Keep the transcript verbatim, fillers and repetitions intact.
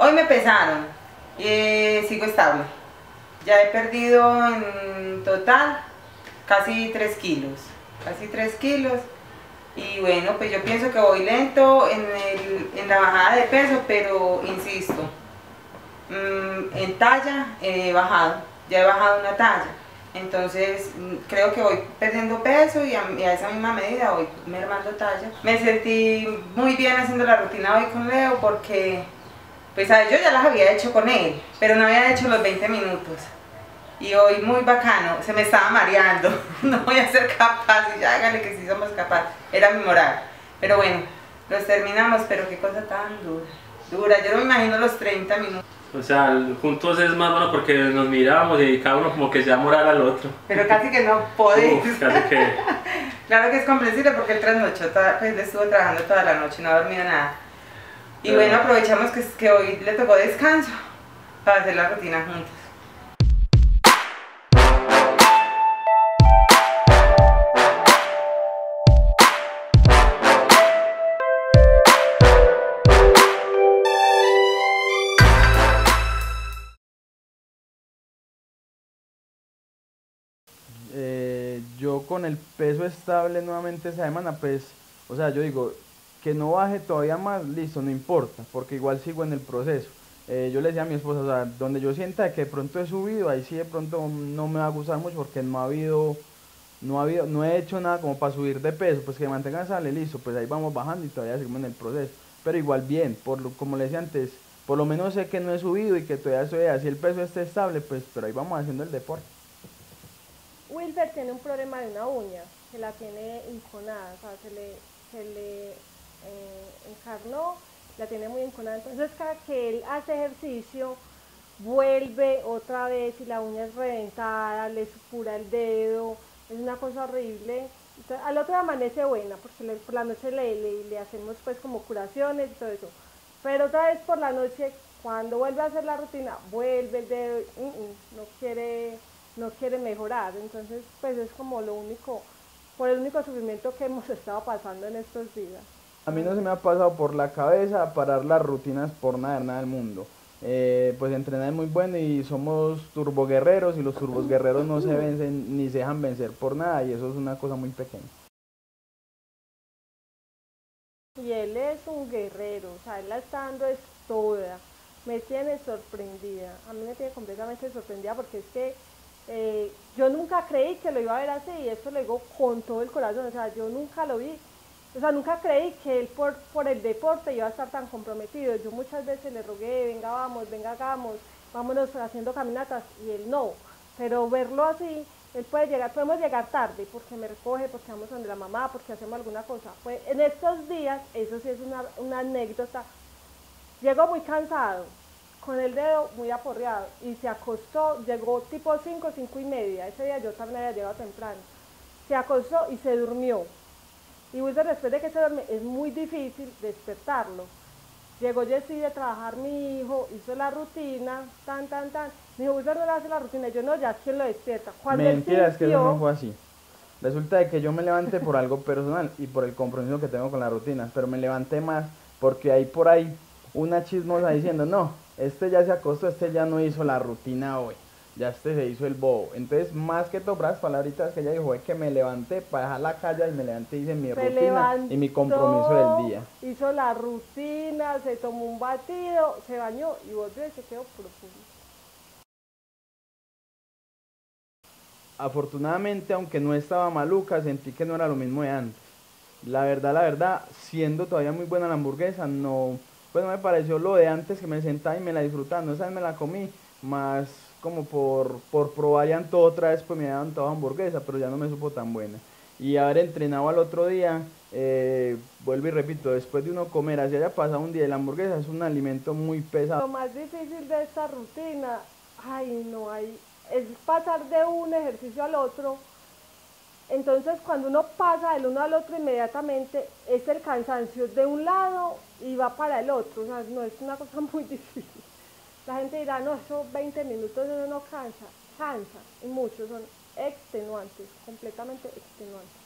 Hoy me pesaron y eh, sigo estable. Ya he perdido en total casi tres kilos. Casi tres kilos. Y bueno, pues yo pienso que voy lento en, el, en la bajada de peso, pero insisto, mmm, en talla he bajado. Ya he bajado una talla. Entonces creo que voy perdiendo peso y a, y a esa misma medida voy mermando talla. Me sentí muy bien haciendo la rutina hoy con Leo porque... pues a ver, yo ya las había hecho con él, pero no había hecho los veinte minutos. Y hoy muy bacano, se me estaba mareando. No voy a ser capaz, y ya hágale que sí somos capaces. Era mi moral. Pero bueno, los terminamos, pero qué cosa tan dura. Dura, yo no me imagino los treinta minutos. O sea, juntos es más bueno porque nos miramos y cada uno como que se va a morar al otro. Pero casi que no podéis. Uf, casi que... Claro que es comprensible porque él trasnochó, pues le estuvo trabajando toda la noche, no ha dormido nada. Y bueno, aprovechamos que, que hoy le tocó descanso para hacer la rutina juntos. Eh, yo con el peso estable nuevamente esa semana, pues, o sea, yo digo... que no baje todavía más, listo, no importa, porque igual sigo en el proceso. Eh, yo le decía a mi esposa, o sea, donde yo sienta que de pronto he subido, ahí sí de pronto no me va a gustar mucho porque no ha habido, no ha habido, no he hecho nada como para subir de peso, pues que me mantengan sale, listo, pues ahí vamos bajando y todavía seguimos en el proceso. Pero igual bien, por lo, como le decía antes, por lo menos sé que no he subido y que todavía estoy así, el peso esté estable, pues, pero ahí vamos haciendo el deporte. Wilfer tiene un problema de una uña, se la tiene enconada, o sea, se le... Se le... Eh, encarnó, la tiene muy enconada, entonces cada que él hace ejercicio vuelve otra vez y la uña es reventada, le supura el dedo, es una cosa horrible. Entonces, al otro amanece buena porque le, por la noche le, le, le hacemos pues como curaciones y todo eso, pero otra vez por la noche cuando vuelve a hacer la rutina vuelve el dedo, uh, uh, no quiere no quiere mejorar, entonces pues es como lo único, por el único sufrimiento que hemos estado pasando en estos días. A mí no se me ha pasado por la cabeza parar las rutinas por nada, nada del mundo. Eh, pues entrenar es muy bueno y somos turboguerreros y los turboguerreros no se vencen ni se dejan vencer por nada y eso es una cosa muy pequeña. Y él es un guerrero, o sea, él la está dando es toda. Me tiene sorprendida, a mí me tiene completamente sorprendida porque es que eh, yo nunca creí que lo iba a ver así y esto lo digo con todo el corazón, o sea, yo nunca lo vi. O sea, nunca creí que él por, por el deporte iba a estar tan comprometido. Yo muchas veces le rogué, venga, vamos, venga, hagamos, vámonos haciendo caminatas, y él no. Pero verlo así, él puede llegar, podemos llegar tarde, porque me recoge, porque vamos donde la mamá, porque hacemos alguna cosa. Pues en estos días, eso sí es una, una anécdota, llegó muy cansado, con el dedo muy aporreado, y se acostó, llegó tipo cinco, cinco y media, ese día yo también había llegado temprano. Se acostó y se durmió. Y Wilfer, después de que se duerme, es muy difícil despertarlo. Llegó Jessy de trabajar mi hijo, hizo la rutina, tan, tan, tan. Me dijo, Wilfer no le hace la rutina. Yo no, ya es quien lo despierta. Cuando Mentira, sintió... es que eso no fue así. Resulta de que yo me levanté por algo personal y por el compromiso que tengo con la rutina. Pero me levanté más porque hay por ahí una chismosa diciendo, no, este ya se acostó, este ya no hizo la rutina hoy. Ya este se hizo el bobo. Entonces, más que todas las palabritas que ella dijo, es que me levanté para dejar la calle y me levanté y hice mi rutina levantó, y mi compromiso del día. Hizo la rutina, se tomó un batido, se bañó y volvió y se quedó profundo. Afortunadamente, aunque no estaba maluca, sentí que no era lo mismo de antes. La verdad, la verdad, siendo todavía muy buena la hamburguesa, no, pues no me pareció lo de antes que me sentaba y me la disfrutaba. No, esa vez me la comí, más... como por, por probar ya todo otra vez, pues me daban toda hamburguesa, pero ya no me supo tan buena. Y haber entrenado al otro día, eh, vuelvo y repito, después de uno comer, así haya pasado un día de la hamburguesa, es un alimento muy pesado. Lo más difícil de esta rutina, ay no hay, es pasar de un ejercicio al otro. Entonces cuando uno pasa del uno al otro inmediatamente, es el cansancio de un lado y va para el otro, o sea, no es una cosa muy difícil. La gente dirá, no, esos veinte minutos uno no cansa, cansa, y muchos son extenuantes, completamente extenuantes.